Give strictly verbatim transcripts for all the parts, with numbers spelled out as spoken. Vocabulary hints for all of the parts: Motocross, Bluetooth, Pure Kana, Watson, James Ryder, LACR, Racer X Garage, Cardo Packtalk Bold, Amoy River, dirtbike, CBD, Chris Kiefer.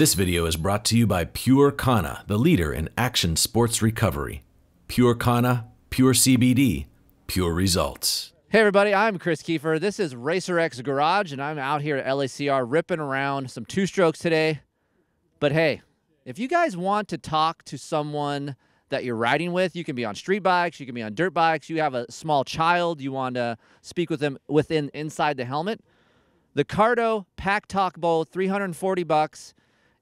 This video is brought to you by Pure Kana, the leader in action sports recovery. Pure Kana, pure C B D, pure results. Hey everybody, I'm Chris Kiefer. This is Racer X Garage, and I'm out here at L A C R ripping around some two-strokes today. But hey, if you guys want to talk to someone that you're riding with, you can be on street bikes, you can be on dirt bikes, you have a small child, you want to speak with them within inside the helmet. The Cardo Packtalk Bold, three hundred forty bucks.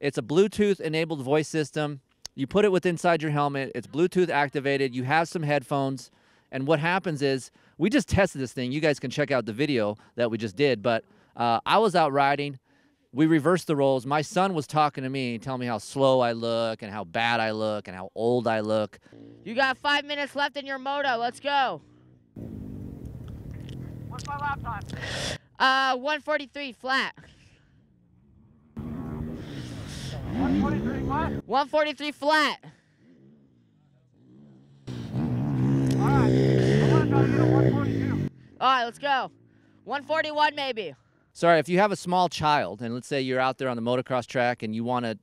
It's a Bluetooth-enabled voice system. You put it with inside your helmet. It's Bluetooth activated. You have some headphones. And what happens is, we just tested this thing. You guys can check out the video that we just did, but uh, I was out riding. We reversed the roles. My son was talking to me, telling me how slow I look and how bad I look and how old I look. You got five minutes left in your moto. Let's go. What's my lap time? Uh, one forty-three flat. one forty-three flat? one forty-three flat. All right. one forty-two. All right, let's go. one forty-one maybe. Sorry, if you have a small child, and let's say you're out there on the motocross track and you want to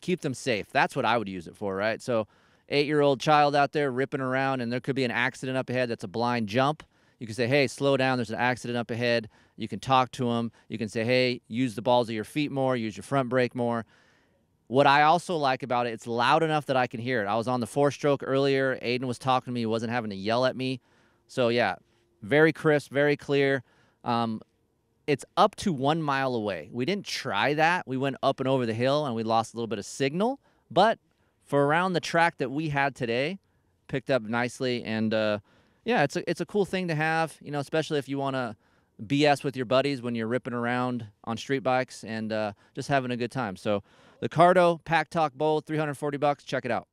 keep them safe, that's what I would use it for, right? So eight-year-old child out there ripping around, and there could be an accident up ahead that's a blind jump. You can say, hey, slow down, there's an accident up ahead. You can talk to them. You can say, hey, use the balls of your feet more, use your front brake more. What I also like about it, it's loud enough that I can hear it. I was on the four-stroke earlier. Aiden was talking to me. He wasn't having to yell at me. So yeah, very crisp, very clear. Um, it's up to one mile away. We didn't try that. We went up and over the hill and we lost a little bit of signal, but for around the track that we had today, picked up nicely. And uh, yeah, it's a, it's a cool thing to have, you know, especially if you want to B S with your buddies when you're ripping around on street bikes and uh, just having a good time. So the Cardo Packtalk Bold, three hundred forty bucks, check it out.